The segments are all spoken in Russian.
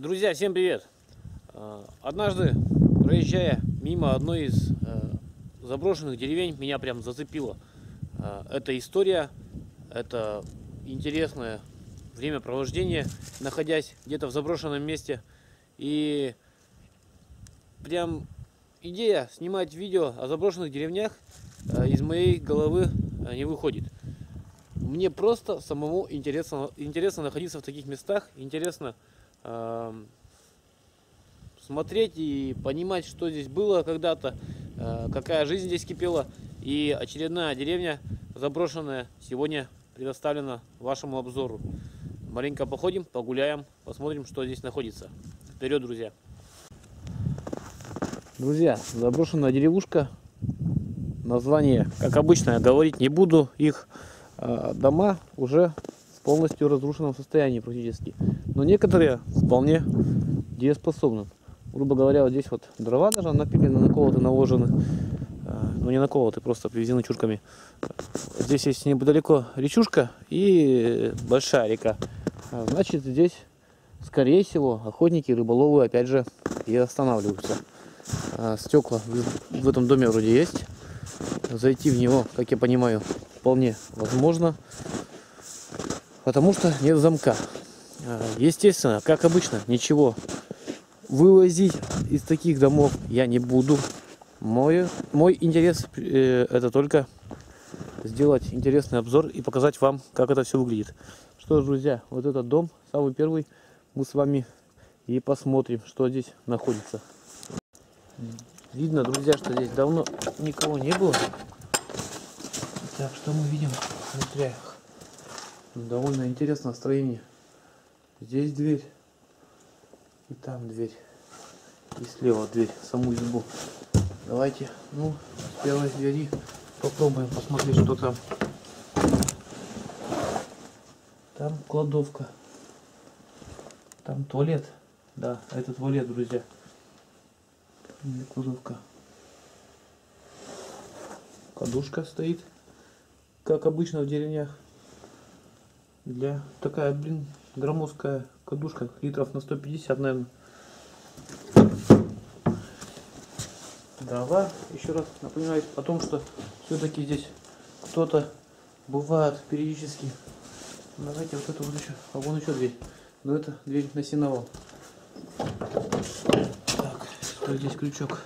Друзья, всем привет! Однажды, проезжая мимо одной из заброшенных деревень, меня прям зацепила эта история, это интересное времяпровождение, находясь где-то в заброшенном месте. И прям идея снимать видео о заброшенных деревнях из моей головы не выходит. Мне просто самому интересно находиться в таких местах, интересно смотреть и понимать, что здесь было когда-то, какая жизнь здесь кипела. И очередная деревня заброшенная сегодня предоставлена вашему обзору. Маленько походим, погуляем, посмотрим, что здесь находится. Вперед, друзья! Друзья, заброшенная деревушка. Название, как обычно, я говорить не буду. Их дома уже в полностью разрушенном состоянии практически. Но некоторые вполне дееспособны. Грубо говоря, вот здесь вот дрова даже напилено, наколоты, наложены. Ну, не наколоты, просто привезены чурками. Здесь есть неподалеко речушка и большая река. Значит, здесь, скорее всего, охотники, рыболовы, опять же, и останавливаются. Стекла в этом доме вроде есть. Зайти в него, как я понимаю, вполне возможно, потому что нет замка. Естественно, как обычно, ничего вывозить из таких домов я не буду. Мой интерес это только сделать интересный обзор и показать вам, как это все выглядит. Что ж, друзья, вот этот дом, самый первый, мы с вами и посмотрим, что здесь находится. Видно, друзья, что здесь давно никого не было. Так, что мы видим внутри? Довольно интересное строение. Здесь дверь, и там дверь, и слева дверь, саму избу. Давайте, ну, с первой двери попробуем посмотреть, что там. Там кладовка, там туалет. Да, это туалет, друзья. Кладовка. Кадушка стоит, как обычно в деревнях. Для такая, блин, громоздкая кадушка, литров на 150, наверное. Дрова, еще раз напоминаю о том, что все-таки здесь кто-то бывает периодически. Давайте вот это вот еще, а вон еще дверь. Но это дверь на сеновал. Так, что здесь крючок?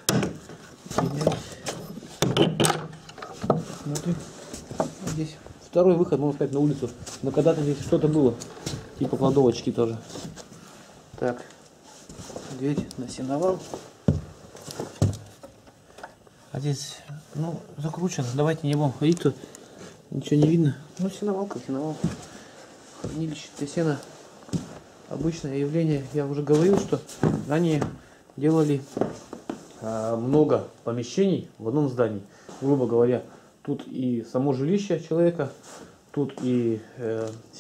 Смотрим. Здесь второй выход, можно сказать, на улицу. Но когда-то здесь что-то было. Типа кладовочки тоже. Так, дверь на сеновал. А здесь, ну, закручено. Давайте не будем ходить тут. Ничего не видно. Ну, сеновал как сеновал. Хранилище для сена. Обычное явление. Я уже говорил, что ранее делали много помещений в одном здании. Грубо говоря, тут и само жилище человека, тут и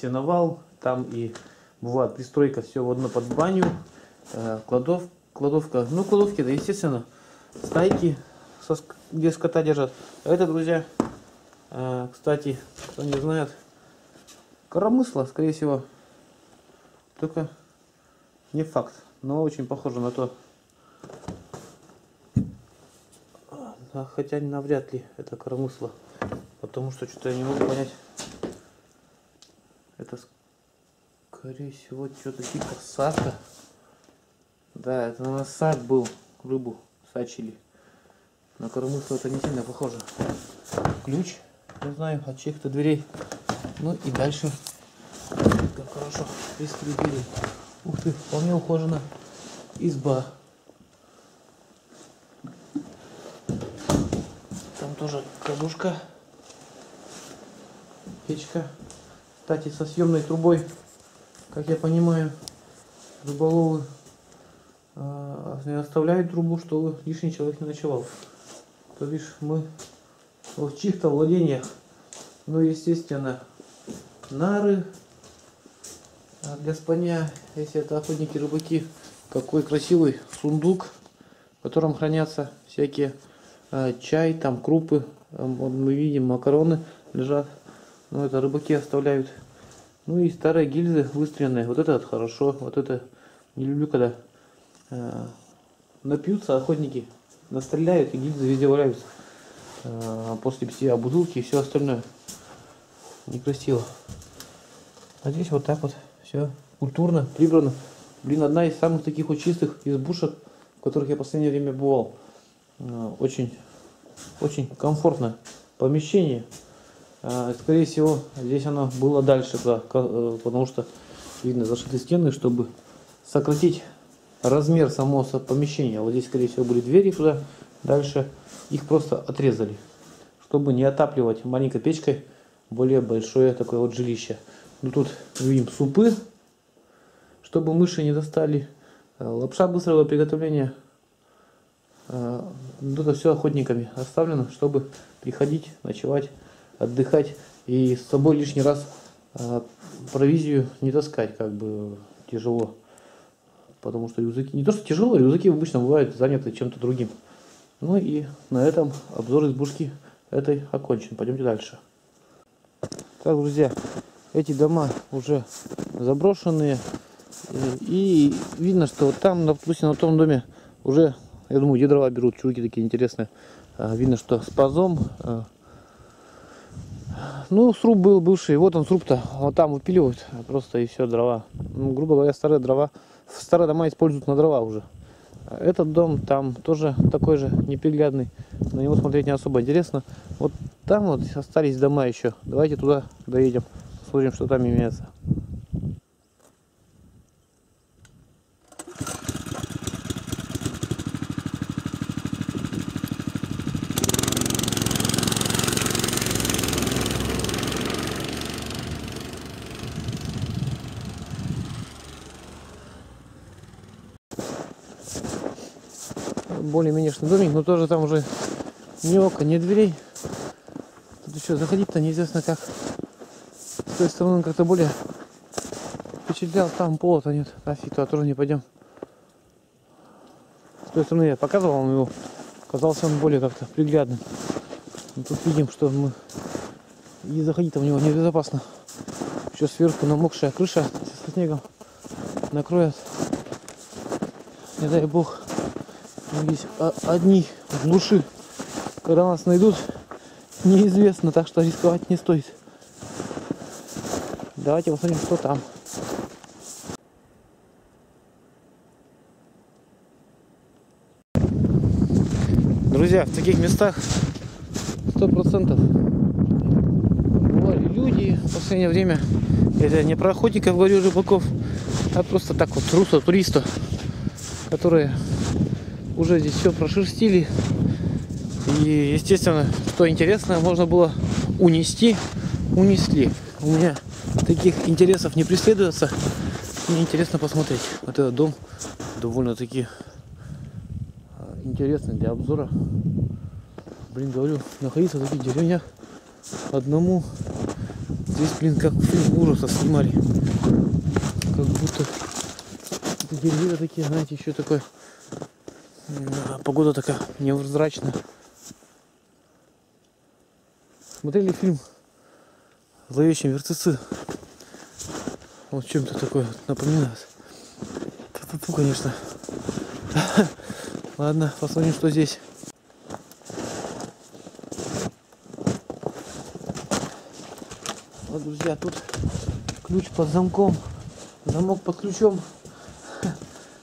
сеновал, там и бывает пристройка, все в одно под баню, кладовка. Ну, кладовки, да, естественно, стайки, где скота держат. Это, друзья, кстати, кто не знает, коромысло, скорее всего, только не факт, но очень похоже на то. Хотя навряд ли это коромысло, потому что что-то я не могу понять. Это, скорее всего, что-то типа сака. Да, это на сак был, рыбу сачили. На коромысло это не сильно похоже. Ключ, не знаю, от чьих-то дверей. Ну и дальше, как хорошо пристрелили. Ух ты, вполне ухожена изба. Там тоже кадушка, печка, кстати, со съемной трубой, как я понимаю, рыболовы оставляют трубу, чтобы лишний человек не ночевал. То бишь мы в чьих-то владениях, ну, естественно, нары для спания, если это охотники, рыбаки. Какой красивый сундук, в котором хранятся всякие чай, там крупы, вот мы видим, макароны лежат, но это рыбаки оставляют. Ну и старые гильзы выстреленные, вот это хорошо, вот это Не люблю, когда напьются охотники, настреляют и где-то везде валяются. После себя бутылки и все остальное. Некрасиво. А здесь вот так вот все культурно, прибрано. Блин, одна из самых таких вот чистых избушек, в которых я в последнее время бывал. Очень комфортное помещение. Скорее всего, здесь оно было дальше, потому что видно зашиты стены, чтобы сократить размер самого помещения. Вот здесь, скорее всего, были двери туда, дальше их просто отрезали, чтобы не отапливать маленькой печкой более большое такое вот жилище. Ну тут видим супы, чтобы мыши не достали, лапша быстрого приготовления. Это все охотниками оставлено, чтобы приходить, ночевать, отдыхать и с собой лишний раз провизию не таскать, как бы тяжело. Потому что рюкзаки, не то что тяжело, рюкзаки обычно бывают заняты чем-то другим. Ну и на этом обзор избушки этой окончен. Пойдемте дальше. Так, друзья, эти дома уже заброшенные. И видно, что там, допустим, на том доме уже, я думаю, где дрова берут, чурки такие интересные. Видно, что с пазом. Ну, сруб был бывший, вот он сруб-то, вот там выпиливают просто и все, дрова. Ну, грубо говоря, старые дрова, старые дома используют на дрова уже. Этот дом там тоже такой же неприглядный, на него смотреть не особо интересно. Вот там вот остались дома еще, давайте туда доедем, посмотрим, что там имеется. Более-менее домик, но тоже там уже ни окон, ни дверей. Тут еще заходить-то неизвестно как. С той стороны как-то более впечатлял, там пола-то нет. Нафиг, туда тоже не пойдем. С той стороны я показывал вам его. Казался он более как-то приглядным. Но тут видим, что мы и заходить-то в него небезопасно. Еще сверху намокшая крыша со снегом накроет. Не дай бог. Здесь одни в глуши, когда нас найдут, неизвестно, так что рисковать не стоит. Давайте посмотрим, что там. Друзья, в таких местах 100% бывали люди в последнее время. Это не про охотников, говорю, рыбаков, а просто так вот туристов, которые уже здесь все прошерстили, и естественно, что интересное можно было унести, унесли. У меня таких интересов не преследуется, мне интересно посмотреть. Вот этот дом довольно-таки интересный для обзора. Блин, говорю, находиться в таких деревнях одному, здесь, блин, как фильм ужасов снимали, как будто деревья такие, знаете, еще такое. Погода такая невзрачная. Смотрели фильм «Зловещие мертвецы»? Вот чем-то такое напоминает. Ту-ту-ту, конечно. Ладно, посмотрим, что здесь. Вот, друзья, тут ключ под замком. Замок под ключом.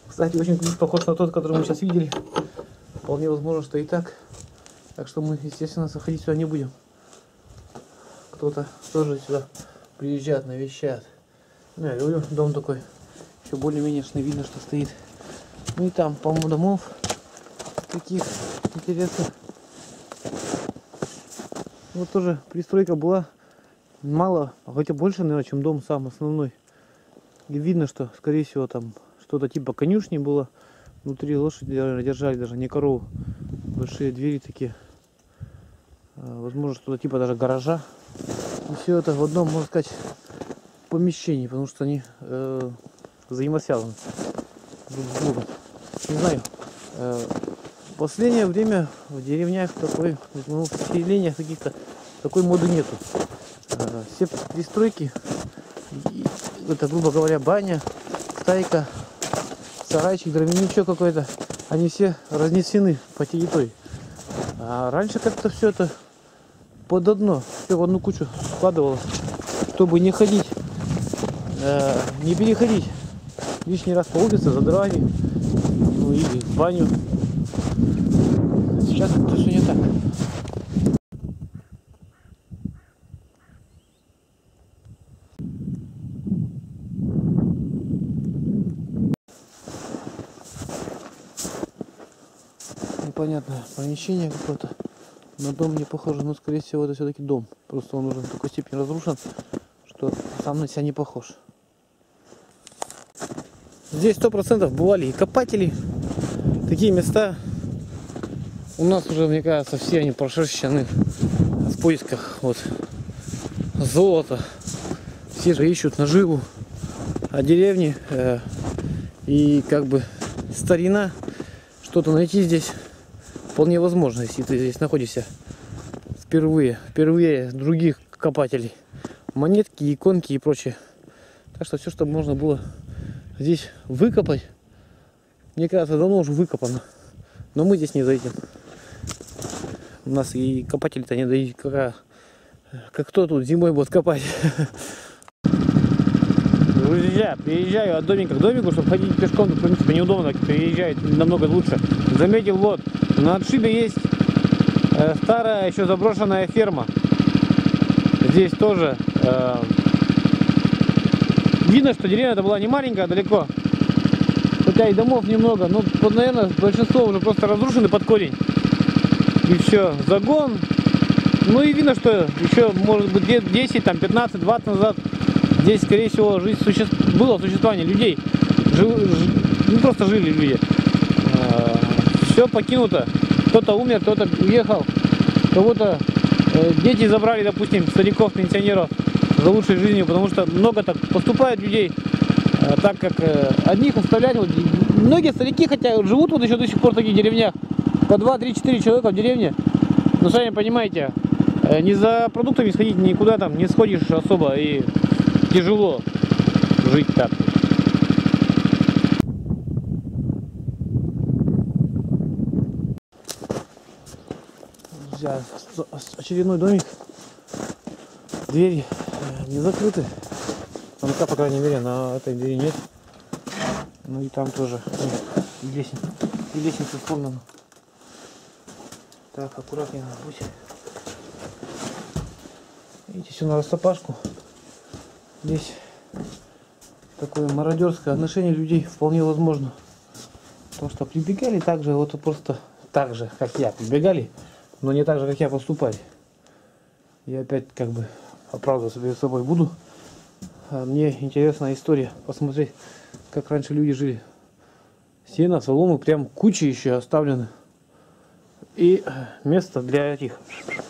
Кстати, очень похож на тот, который мы сейчас видели. Вполне возможно, что и так. Так что мы, естественно, заходить сюда не будем. Кто-то тоже сюда приезжает, навещает. Ну, я люблю дом такой. Еще более-менее видно, что стоит. Ну и там, по-моему, домов таких интересных. Вот тоже пристройка была мало, хотя больше, наверное, чем дом сам основной. И видно, что, скорее всего, там что-то типа конюшни было, внутри лошади держали, даже не корову. Большие двери такие, возможно, что-то типа даже гаража. И все это в одном, можно сказать, помещении, потому что они взаимосвязаны друг с другом. Не знаю, в последнее время в деревнях такой, ну, в поселениях каких-то такой моды нету. Все пристройки, это, грубо говоря, баня, стайка, сарайчик, дровяничок какой-то, они все разнесены по территории. А раньше как-то все это под одно, все в одну кучу складывалось, чтобы не ходить, не переходить лишний раз по улице за дровами, ну или в баню. Сейчас это все не так. Непонятное помещение какое-то. На дом не похоже, но скорее всего это все-таки дом. Просто он уже в такой степени разрушен, что сам на себя не похож. Здесь 100% бывали и копатели. Такие места у нас уже, мне кажется, все они прошерщены в поисках вот золота. Все же ищут наживу. А деревни и как бы старина, что-то найти здесь вполне возможно, если ты здесь находишься впервые других копателей. Монетки, иконки и прочее. Так что все, что можно было здесь выкопать, мне кажется, давно уже выкопано. Но мы здесь не зайдем. У нас и копатели-то не дают, как кто тут зимой будет копать. Друзья, переезжаю от домика к домику, чтобы ходить пешком, в принципе, неудобно, переезжает намного лучше. Заметил, вот, на отшибе есть старая, еще заброшенная ферма. Здесь тоже видно, что деревня-то была не маленькая, далеко. Хотя и домов немного, но, наверное, большинство уже просто разрушены под корень. И все, загон. Ну и видно, что еще, может быть, 10, там, 15, 20 назад здесь, скорее всего, жизнь было существование людей. Ну, просто жили люди. Все покинуто. Кто-то умер, кто-то уехал. Кого-то дети забрали, допустим, стариков, пенсионеров за лучшей жизнью, потому что много так поступает людей, так как одних оставлять. Вот, многие старики, хотя живут вот еще до сих пор в таких деревнях, по 2-3-4 человека в деревне. Но сами понимаете, не за продуктами сходить, никуда там не сходишь особо, и тяжело жить так. Друзья, очередной домик. Двери не закрыты. Там, по крайней мере, на этой двери нет. Ну и там тоже лестница сломана. Так, аккуратнее надо быть. Видите, все на растопашку. Здесь такое мародерское отношение людей вполне возможно. Потому что прибегали так же, вот просто так же, как я, прибегали, но не так же, как я, поступали. Я опять как бы оправдываться перед собой буду. Мне интересна история, посмотреть, как раньше люди жили. Сено, соломы, прям кучи еще оставлены. И место для этих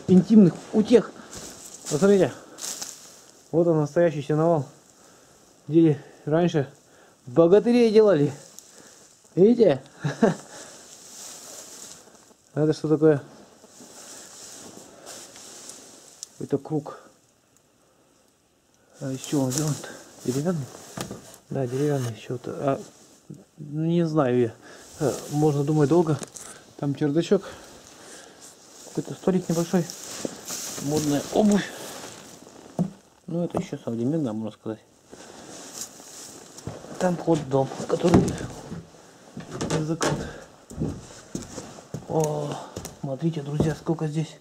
интимных утех. Посмотрите. Вот он, настоящий сеновал, где раньше богатырей делали. Видите? Это что такое? Это круг. А еще он сделан деревянный? Да, деревянный еще. А, не знаю я. Можно думать долго. Там чердачок. Какой-то столик небольшой. Модная обувь. Ну, это еще современно, можно сказать. Там вход в дом, который закрыт. О, смотрите, друзья, сколько здесь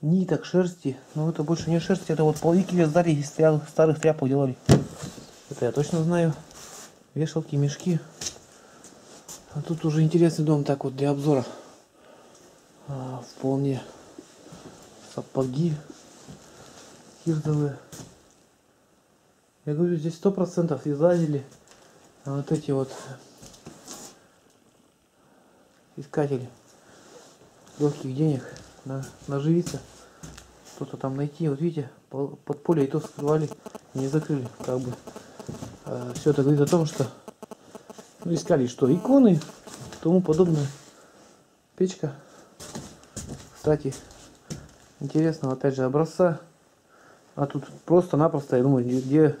ниток, шерсти. Но это больше не шерсть, это вот половики вязали из старых тряпок делали. Это я точно знаю. Вешалки, мешки. А тут уже интересный дом, так вот, для обзора. Вполне. Сапоги. Я говорю, здесь 100% излазили вот эти вот искатели легких денег, наживиться, что-то там найти. Вот видите, под поле и то скрывали, не закрыли, как бы. Все это говорит о том, что, ну, искали что, иконы, тому подобное. Печка, кстати, интересного опять же образца. А тут просто-напросто, я думаю, где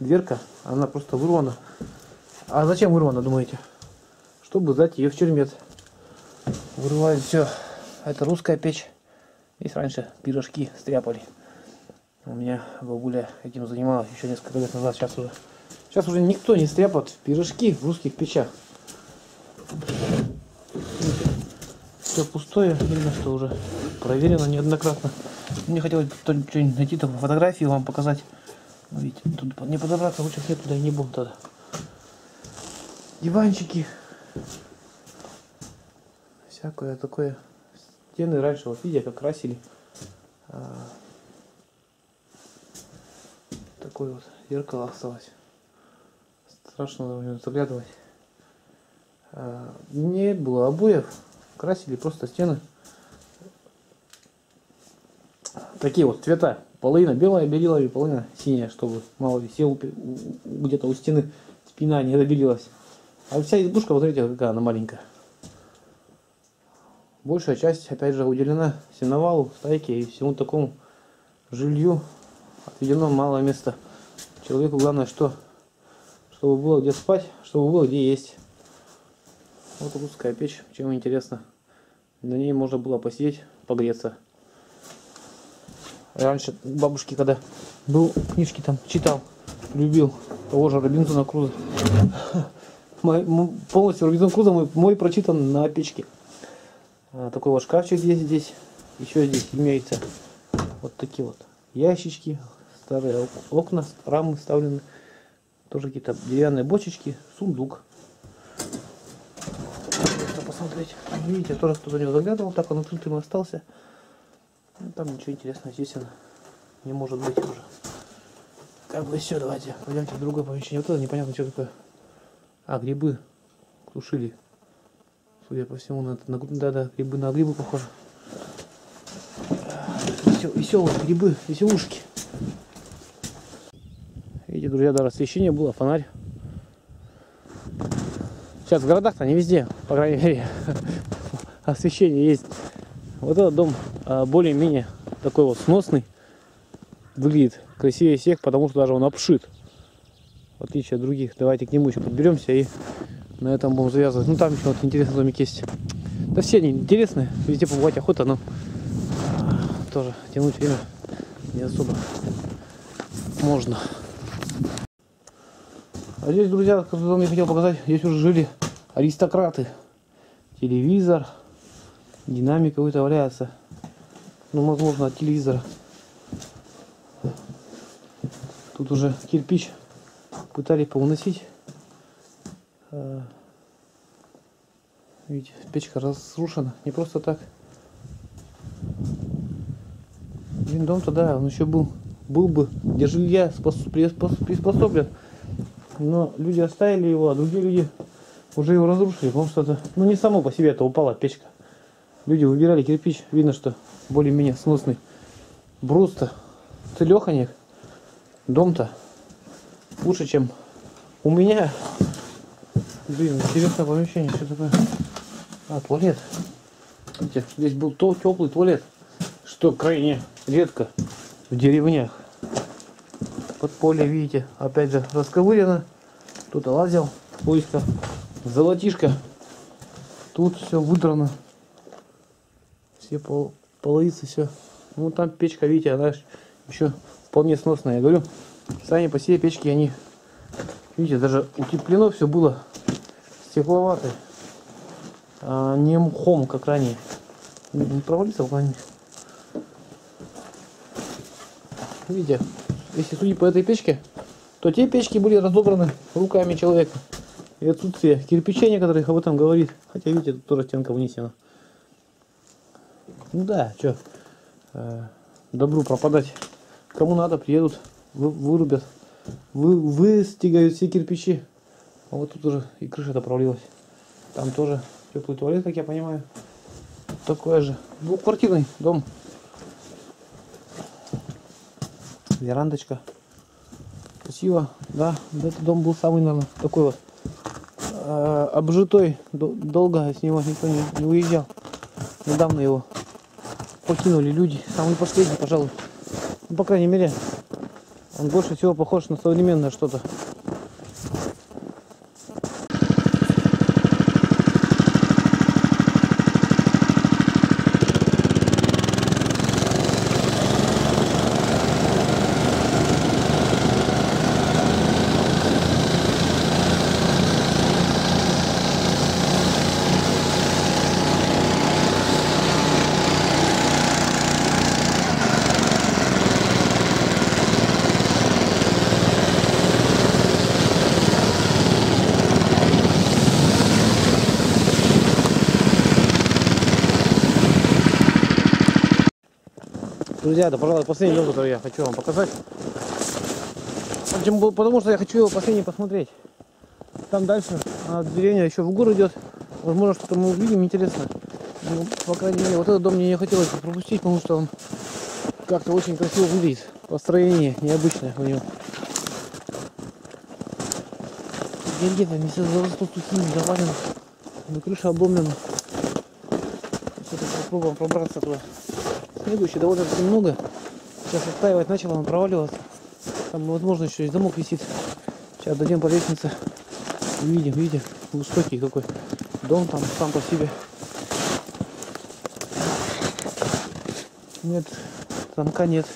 дверка, она просто вырвана. А зачем вырвано, думаете? Чтобы сдать ее в чермет. Вырывают все. Это русская печь. Здесь раньше пирожки стряпали. У меня бабуля этим занималась еще несколько лет назад. Сейчас уже никто не стряпает пирожки в русских печах. Все пустое, видно, что уже проверено неоднократно. Мне хотелось что-нибудь найти, там фотографии вам показать. Но ведь тут не подобраться, лучше я туда и не буду тогда. Диванчики. Всякое такое. Стены раньше, вот видите, как красили. Такое вот зеркало осталось. Страшно на него заглядывать. Не было обоев. Красили просто стены. Такие вот цвета. Половина белая белила и половина синяя, чтобы мало ли сел где-то у стены, спина не добелилась. А вся избушка, вот смотрите, какая она маленькая. Большая часть, опять же, уделена сеновалу, стайке и всему такому жилью. Отведено мало места. Человеку главное, что чтобы было где спать, чтобы было где есть. Вот русская печь, чем интересно. На ней можно было посидеть, погреться. Раньше бабушки, когда был, книжки там читал, любил того же Робинзона Круза. Полностью Робинзон Круза мой прочитан на печке. Такой вот шкафчик здесь. Еще здесь имеются вот такие вот ящички. Старые окна, рамы вставлены. Тоже какие-то деревянные бочечки. Сундук. Можно посмотреть. Видите, тоже кто-то не заглядывал. Так он открытым остался. Там ничего интересного, естественно, не может быть уже. Как бы все, давайте пойдемте в другое помещение. Вот это непонятно, что такое. А, грибы тушили. Судя по всему, да, грибы на грибы похожи. Веселые грибы, веселушки. Видите, друзья, даже освещение было, фонарь. Сейчас в городах-то не везде, по крайней мере, освещение есть. Вот этот дом более-менее такой вот сносный, выглядит красивее всех, потому что даже он обшит, в отличие от других. Давайте к нему еще подберемся и на этом будем завязывать. Ну там еще вот интересный домик есть. Да все они интересные, везде побывать охота, но тоже тянуть время не особо можно. А здесь, друзья, который я хотел показать, здесь уже жили аристократы. Телевизор. Динамик какой-то валяется. Ну, возможно, от телевизора. Тут уже кирпич пытались поуносить. Видите, печка разрушена. Не просто так. Блин, дом-то, да, он еще был бы для жилья приспособлен. Но люди оставили его, а другие люди уже его разрушили. Потому что это, ну, не само по себе это упала печка. Люди выбирали кирпич, видно, что более-менее сносный. Брус-то целеханек, дом-то лучше, чем у меня. Блин, интересное помещение, что такое? А, туалет. Видите, здесь был теплый туалет, что крайне редко в деревнях. Подполье, видите, опять же расковырено. Кто-то лазил в поисках золотишко. Тут все выдрано. Все половицы, все. Ну там печка, видите, она еще вполне сносная. Я говорю, сами по себе печки, они, видите, даже утеплено все было стекловатой, а не мхом, как ранее. Не провалится в плане. Видите, если судить по этой печке, то те печки были разобраны руками человека. И отсутствие кирпичей некоторых об этом говорит. Хотя, видите, тут тоже стенка вынесена. Ну да, что, добру пропадать. Кому надо, приедут, вырубят, выстигают все кирпичи. А вот тут уже и крыша-то провалилась. Там тоже теплый туалет, как я понимаю. Такой же двухквартирный дом. Верандочка. Красиво. Да, этот дом был самый, наверное, такой вот обжитой. Долго с него никто не уезжал. Недавно его покинули люди. Самый последний, пожалуй. Ну, по крайней мере, он больше всего похож на современное что-то. Друзья, это, пожалуй, последний лёг, который я хочу вам показать. Потому что я хочу его последний посмотреть. Там дальше деревня еще в гору идет. Возможно, что-то мы увидим интересно. Ну, по крайней мере, вот этот дом мне не хотелось пропустить, потому что он как-то очень красиво выглядит. Построение необычное у него. Где-то вместе зарастут сухими завалено. Крыша обломлена. Сейчас попробуем пробраться туда. Снегу еще довольно-таки много. Сейчас оттаивать начало, он проваливался. Там, возможно, еще и замок висит. Сейчас дойдем по лестнице. Видим, видите, высокий какой дом там сам по себе. Нет, замка нет.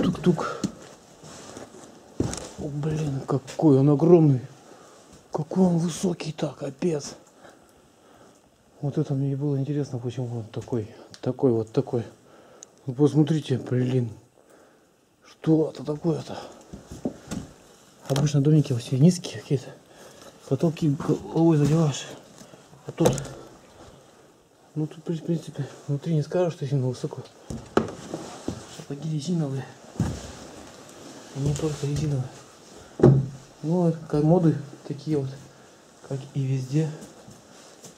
Тук-тук. О, блин, какой он огромный. Какой он высокий-то, капец. Вот это мне было интересно, почему он такой. Ну, посмотрите, блин. Что это такое-то? Обычно домики все низкие какие-то. Потолки головой задеваешь. А тут... Ну тут, в принципе, внутри не скажешь, что сильно высоко. Сапоги резиновые. И не только резиновые. Ну, комоды такие вот, как и везде.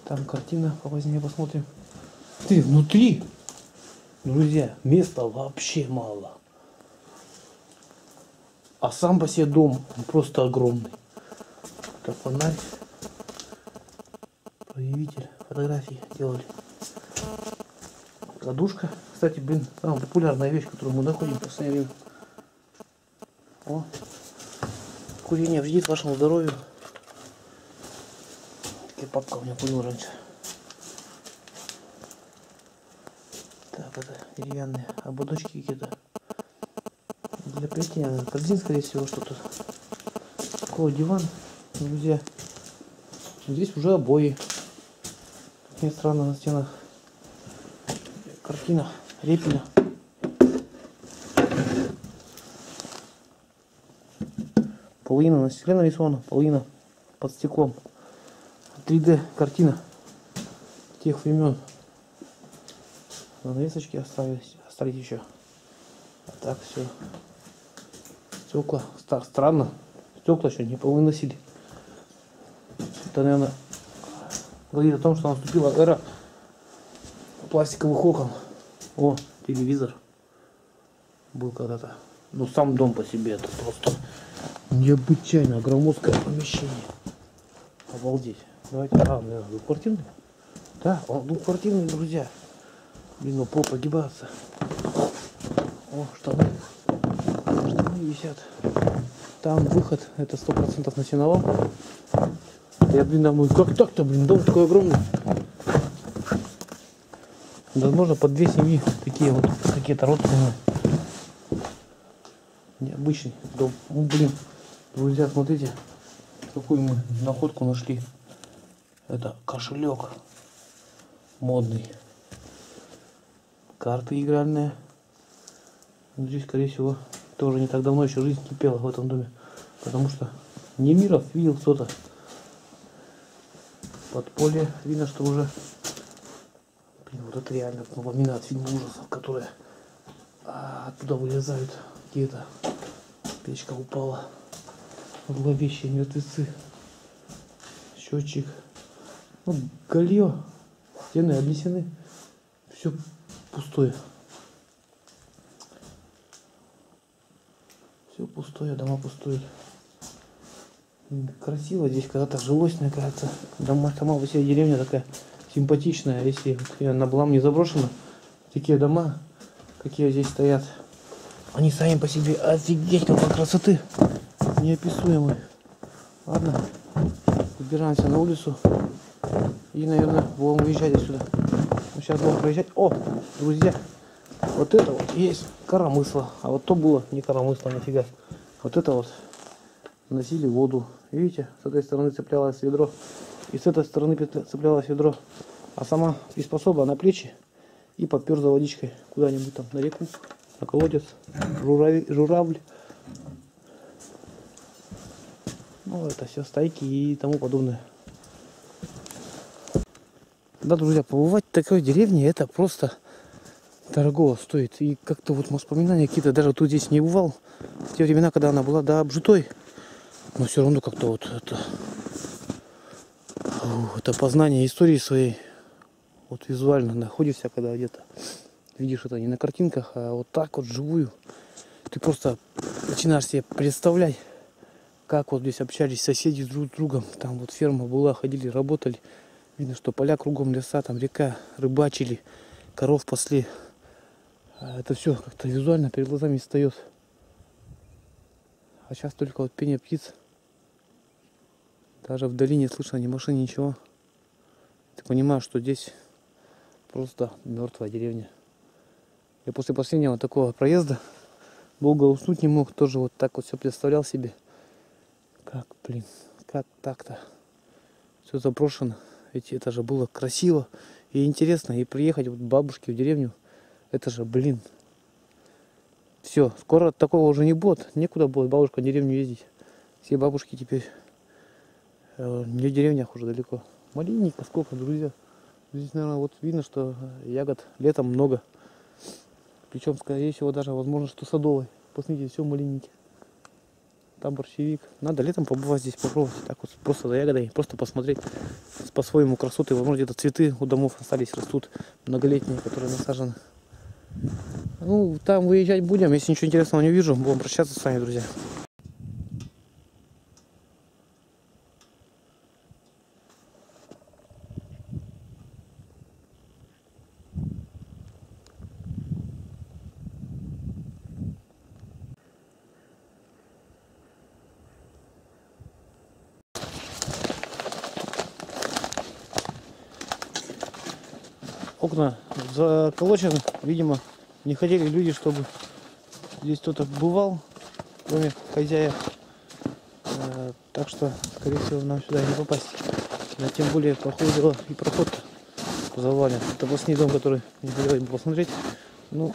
Там картина повозьми, посмотрим. Ты внутри, друзья, места вообще мало. А сам по себе дом просто огромный. Так, фонарь. Проявитель. Фотографии делали. Кладушка. Кстати, блин, самая популярная вещь, которую мы находим в последнее время. О. Курение вредит вашему здоровью. Папка у меня курил раньше. Так, это деревянные ободочки какие-то. Для плетения корзин, скорее всего, что-то. Такой диван, друзья. Здесь уже обои. Как ни странно, на стенах. Картина Репина. Половина на стекле нарисована, половина под стеклом. 3D картина тех времен. Навесочки остались еще. А так все. Стекла. Так странно. Стекла еще не повыносили. Это, наверное, говорит о том, что наступила эра пластиковых окон. О, телевизор. Был когда-то. Ну сам дом по себе это просто необычайно громоздкое помещение. Обалдеть. Давайте, наверное, двухквартирный. Да, он двухквартирный, друзья. Блин, ну пол погибается. О, штаны. Штаны висят. Там выход, это 100% на сеновал. Я, блин, думаю, как так-то, блин, дом такой огромный. Возможно, по две семьи такие вот, какие-то родственные. Необычный дом. Ну, блин, друзья, смотрите, какую мы находку нашли. Это кошелек модный. Карты игральные. Здесь, скорее всего, тоже не так давно еще жизнь кипела в этом доме. Потому что Немиров видел что-то. Подполье. Видно, что уже... Блин, вот это реально напоминает фильм ужасов, которые оттуда вылезают. Где-то печка упала. Зловещие мертвецы. Счетчик. Ну, голье, стены обнесены, все пустое. Все пустое, дома пустуют. Красиво здесь когда-то жилось, мне кажется. Дома, сама по себе деревня такая симпатичная, если ее на блам не заброшена. Такие дома, какие здесь стоят, они сами по себе офигеть какой красоты, неописуемые. Ладно, выбираемся на улицу. И, наверное, будем уезжать отсюда. Сейчас будем проезжать. О, друзья, вот это вот есть коромысло. А вот то было не коромысло, нифига. Вот это вот носили воду. Видите, с этой стороны цеплялось ведро. И с этой стороны цеплялось ведро. А сама приспособа на плечи. И попер за водичкой куда-нибудь там на реку, на колодец, журавль. Ну, это все стайки и тому подобное. Да, друзья, побывать в такой деревне, это просто дорого стоит. И как-то вот воспоминания какие-то, даже тут здесь не бывал. В те времена, когда она была, да, обжитой. Но все равно как-то вот это познание истории своей. Вот визуально находишься, когда где-то видишь это не на картинках, а вот так вот живую. Ты просто начинаешь себе представлять, как вот здесь общались соседи друг с другом. Там вот ферма была, ходили, работали. Видно, что поля кругом, леса, там река, рыбачили, коров пасли. Это все как-то визуально перед глазами встает. А сейчас только вот пение птиц. Даже вдали не слышно ни машин, ничего. Ты понимаешь, что здесь просто мертвая деревня. Я после последнего такого проезда долго уснуть не мог. Тоже вот так вот все представлял себе. Как, блин, как так-то? Все заброшено. Ведь это же было красиво и интересно. И приехать вот к бабушке в деревню, это же, блин. Все, скоро такого уже не будет. Некуда будет бабушка в деревню ездить. Все бабушки теперь не в деревнях уже далеко. Малинника сколько, друзья. Здесь, наверное, вот видно, что ягод летом много. Причем, скорее всего, даже возможно, что садовой. Посмотрите, все малинники. Там борщевик. Надо летом побывать здесь, попробовать. Так вот, просто за ягодой, просто посмотреть по-своему красоты. Возможно, где-то цветы у домов остались, растут многолетние, которые насажены. Ну, там выезжать будем. Если ничего интересного не увижу, будем прощаться с вами, друзья. Окна заколочены, видимо, не хотели люди, чтобы здесь кто-то бывал, кроме хозяев. Так что, скорее всего, нам сюда не попасть. Но тем более, похоже, и проход завален. Это последний дом, который не хотелось бы посмотреть. Ну,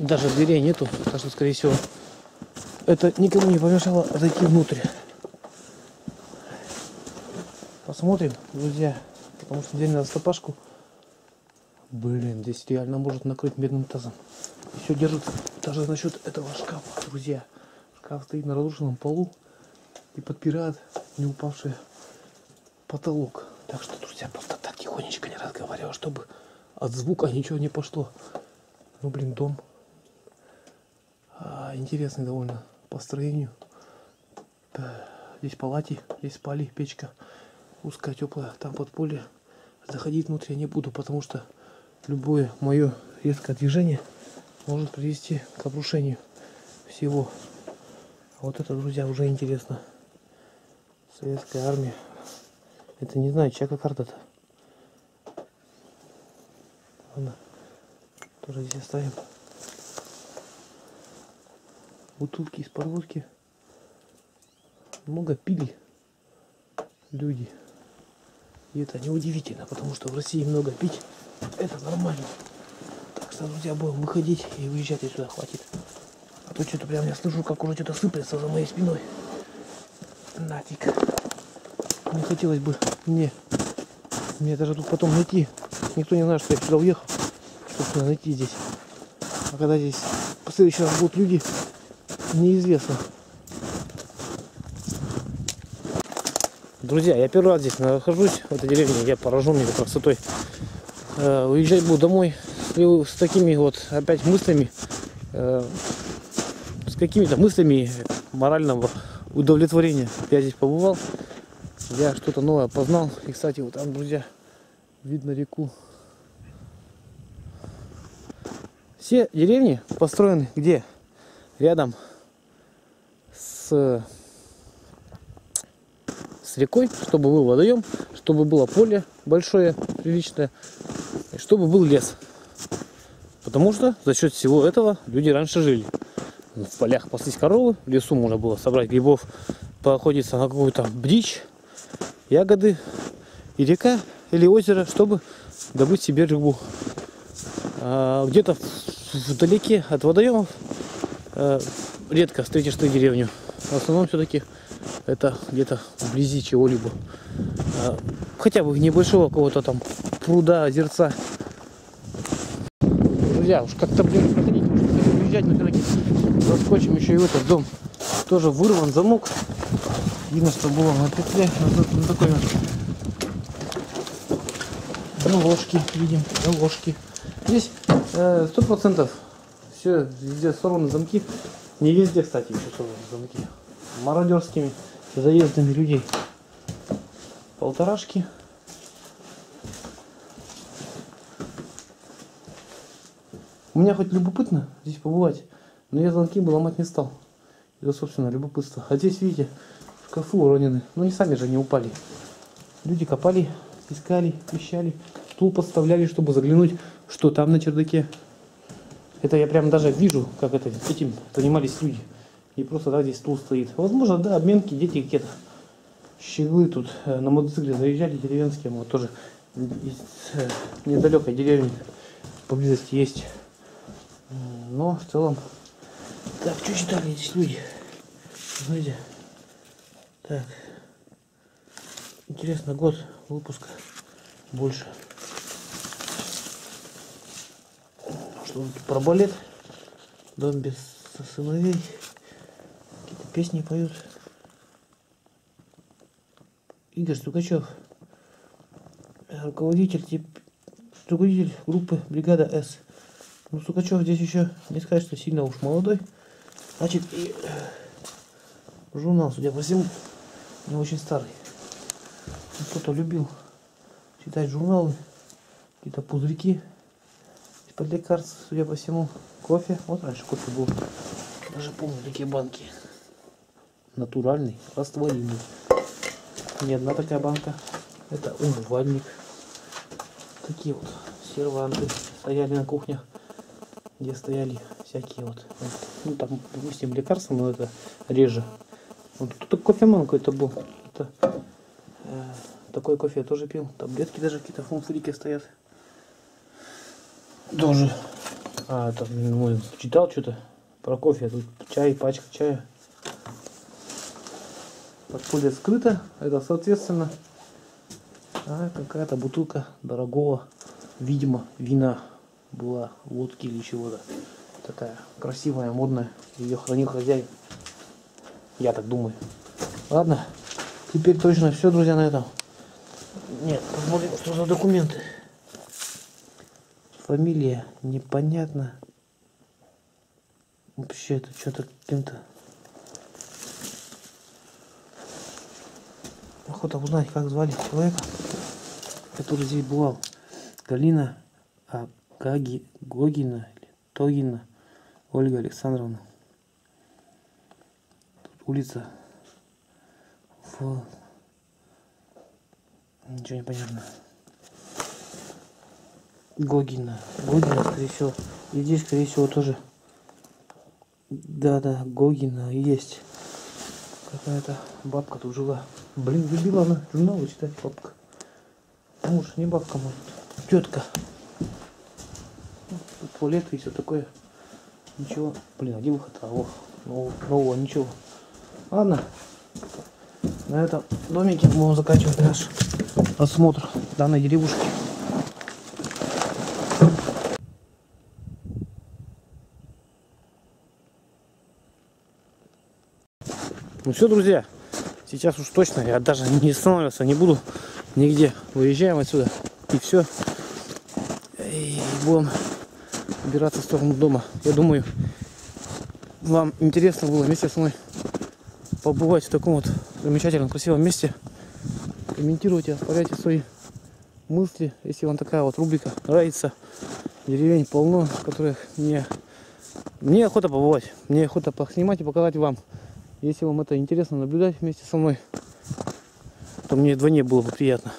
даже дверей нету, так что, скорее всего, это никому не помешало зайти внутрь. Посмотрим, друзья, потому что день на стопашку. Блин, здесь реально может накрыть медным тазом. Еще держится даже насчет этого шкафа, друзья. Шкаф стоит на разрушенном полу и подпирает не упавший потолок. Так что, друзья, просто так тихонечко не разговаривал, чтобы от звука ничего не пошло. Ну, блин, дом интересный довольно по строению. Здесь палати, здесь спали, печка узкая, теплая, там подполье. Заходить внутрь я не буду, потому что любое мое резкое движение может привести к обрушению всего. А вот это, друзья, уже интересно. Советская армия. Это, не знаю, чья карта-то. Ладно. Тоже здесь оставим. Бутылки из-под водки. Много пили люди. И это неудивительно, потому что в России много пить. Это нормально. Так что, друзья, будем выходить и выезжать отсюда, хватит. А то что-то прям я слышу, как уже что-то сыплется за моей спиной. Нафиг. Не хотелось бы мне даже тут потом найти. Никто не знает, что я сюда уехал. Что надо найти здесь. А когда здесь в следующий раз будут люди, неизвестно. Друзья, я первый раз здесь нахожусь, в этой деревне. Я поражен этой красотой. Уезжать буду домой с такими вот опять мыслями, с какими-то мыслями морального удовлетворения. Я здесь побывал, я что-то новое познал. И, кстати, вот там, друзья, видно реку. Все деревни построены где? Рядом с рекой, чтобы был водоем, чтобы было поле большое, приличное, чтобы был лес. Потому что за счет всего этого люди раньше жили. В полях паслись коровы, в лесу можно было собрать грибов, поохотиться на какую-то дичь, ягоды, и река или озеро, чтобы добыть себе рыбу. Где-то вдалеке от водоемов редко встретишь ты деревню. В основном все-таки это где-то вблизи чего-либо. Хотя бы небольшого какого-то там пруда, озерца. Друзья, уж как-то ближе проходить, потому что уезжать на пироги. Заскочим еще и в этот дом. Тоже вырван замок. Видно, что было на петле. Вот такой вот. Ну, ложки, видим, ложки. Здесь 100% все, везде сорваны замки. Не везде, кстати, еще сорваны замки. Мародерскими заездами людей. Полторашки. У меня хоть любопытно здесь побывать, но я замки бы ломать не стал. Это, собственно, любопытство. А здесь, видите, шкафы уронены. Но не сами же не упали. Люди копали, искали, пищали. Стул подставляли, чтобы заглянуть, что там на чердаке. Это я прям даже вижу, как это, этим занимались люди. И просто, да, здесь стул стоит. Возможно, да, обменки, дети какие-то. Щеглы тут на мотоцикле заезжали, деревенские. Вот тоже из недалекой деревни поблизости есть. Но в целом... Так, что читали здесь люди? Знаете? Так. Интересно, год выпуска больше. Что он тут про балет? Дом без сыновей. Какие-то песни поют. Игорь Сукачев. Руководитель группы «Бригада С». Ну, Сукачев здесь еще не сказать, что сильно уж молодой. Значит, и журнал, судя по всему, не очень старый. Кто-то любил читать журналы, какие-то пузырьки из-под лекарств, судя по всему, кофе. Вот раньше кофе был. Даже помню такие банки. Натуральный, растворимый. Не одна такая банка. Это умывальник. Такие вот серванты стояли на кухнях, где стояли всякие вот, ну там, допустим, лекарства, но это реже. Вот тут кофеман какой-то был. Это, такой кофе я тоже пил. Таблетки даже какие-то фунфурики стоят. Тоже. А, там, ну, читал что-то про кофе. Тут чай, пачка чая. Подполье скрыто. Это, соответственно, какая-то бутылка дорогого, видимо, вина была, водки или чего-то. Такая красивая, модная. Ее хранил хозяин. Я так думаю. Ладно. Теперь точно все, друзья, на этом. Нет, посмотрим, что за документы. Фамилия непонятна. Вообще это что-то каким-то. Охота узнать, как звали человека, который здесь бывал. Галина Гогина или Тогина Ольга Александровна. Тут улица. Ничего не понятно. Гогина, скорее всего. И здесь, скорее всего, тоже. Да, Гогина есть. Какая-то бабка тут жила. Блин, любила она журналы читать, бабка. Может, не бабка, может, тетка. Туалет и все такое. Ничего. Блин, один выход, а о, нового ничего. Ладно. На этом домике будем заканчивать наш осмотр данной деревушки. Ну все, друзья, сейчас уж точно я даже не останавливаться не буду нигде. Выезжаем отсюда и все. И будем убираться в сторону дома. Я думаю, вам интересно было вместе со мной побывать в таком вот замечательном, красивом месте. Комментируйте, оставляйте свои мысли, если вам такая вот рубрика нравится. Деревень полно, в которых мне охота побывать, мне охота поснимать и показать вам. Если вам это интересно наблюдать вместе со мной, то мне вдвойне было бы приятно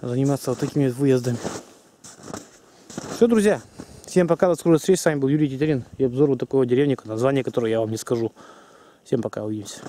заниматься вот такими выездами. Все, друзья, всем пока, до скорых встреч. С вами был Юрий Тетерин и обзор вот такого деревника, название которого я вам не скажу. Всем пока, увидимся.